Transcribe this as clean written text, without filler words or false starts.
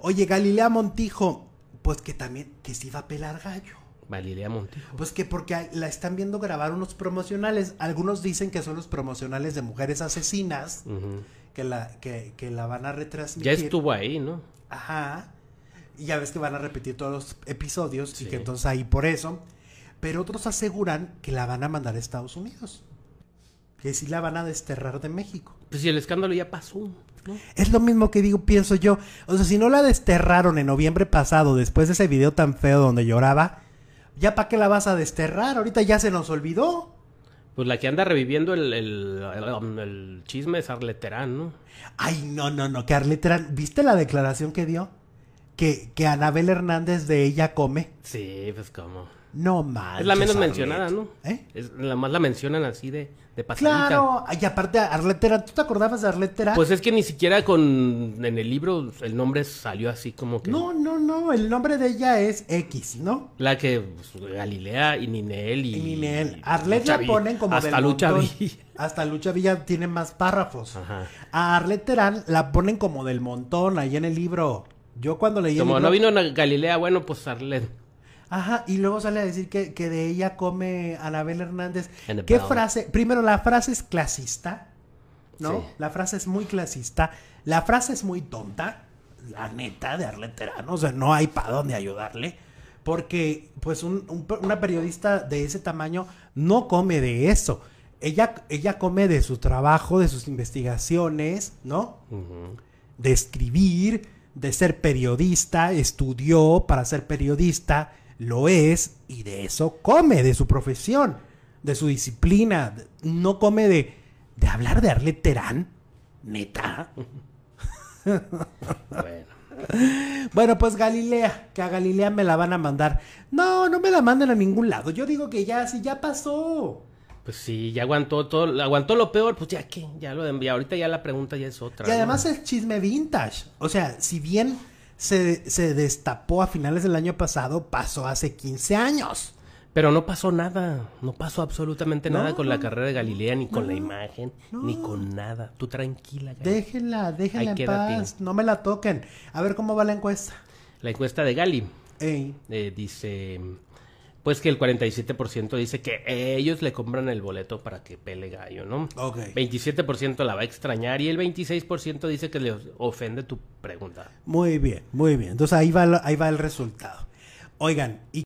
Oye, Galilea Montijo, pues que también, que se iba a pelar gallo. Galilea Montijo. Pues que porque la están viendo grabar unos promocionales. Algunos dicen que son los promocionales de Mujeres Asesinas, que la van a retransmitir. Ya estuvo ahí, ¿no? Ajá. Y ya ves que van a repetir todos los episodios, sí. Y que entonces ahí por eso. Pero otros aseguran que la van a mandar a Estados Unidos, que sí la van a desterrar de México. Pues si el escándalo ya pasó, ¿no? Es lo mismo que digo, pienso yo. O sea, si no la desterraron en noviembre pasado, después de ese video tan feo donde lloraba, ¿ya para qué la vas a desterrar? Ahorita ya se nos olvidó. Pues la que anda reviviendo el chisme es Arlette Terán, ¿no? Ay, no, que Arlette Terán, ¿viste la declaración que dio? Que Anabel Hernández de Ella Come. Sí, pues cómo. No manches. Es la menos Arlette mencionada, ¿no? ¿Eh? Es la más la mencionan así de pasadita. Claro, y aparte Arlette Terán, ¿tú te acordabas de Arlette Terán? Pues es que ni siquiera en el libro el nombre salió así como que... No, el nombre de ella es X, ¿no? La que pues, Galilea y Ninel y... Arlette la ponen como hasta del Lucha Villa. Hasta Lucha Villa tiene más párrafos. Ajá. A Arlette Terán la ponen como del montón ahí en el libro. Yo cuando leí como el libro... no vino Galilea, bueno, pues Arlette. Ajá, y luego sale a decir que de Ella Come Anabel Hernández. ¿Qué frase? Primero, la frase es clasista, ¿no? Sí. La frase es muy clasista. La frase es muy tonta, la neta, de Arlette Terán. O sea, no hay para dónde ayudarle. Porque, pues, una periodista de ese tamaño no come de eso. Ella come de su trabajo, de sus investigaciones, ¿no? De escribir, de ser periodista, estudió para ser periodista, lo es, y de eso come, de su profesión, de su disciplina. No come de hablar de Arlette Terán, neta. Bueno, pues Galilea, que a Galilea me la van a mandar. No me la manden a ningún lado. Yo digo que ya, si ya pasó. Pues sí, ya aguantó lo peor, pues ya que, ya lo envía. Ahorita ya la pregunta ya es otra. Y además es chisme vintage. O sea, si bien se destapó a finales del año pasado, pasó hace 15 años. Pero no pasó nada, no pasó absolutamente nada con la carrera de Galilea, ni con la imagen, ni con nada. Tú tranquila, Galilea. Déjenla en paz, no me la toquen. A ver cómo va la encuesta. La encuesta de Gali. Dice... Pues que el 47% dice que ellos le compran el boleto para que pele gallo, ¿no? Ok. 27% la va a extrañar y el 26% dice que le ofende tu pregunta. Muy bien, muy bien. Entonces ahí va el resultado. Oigan, y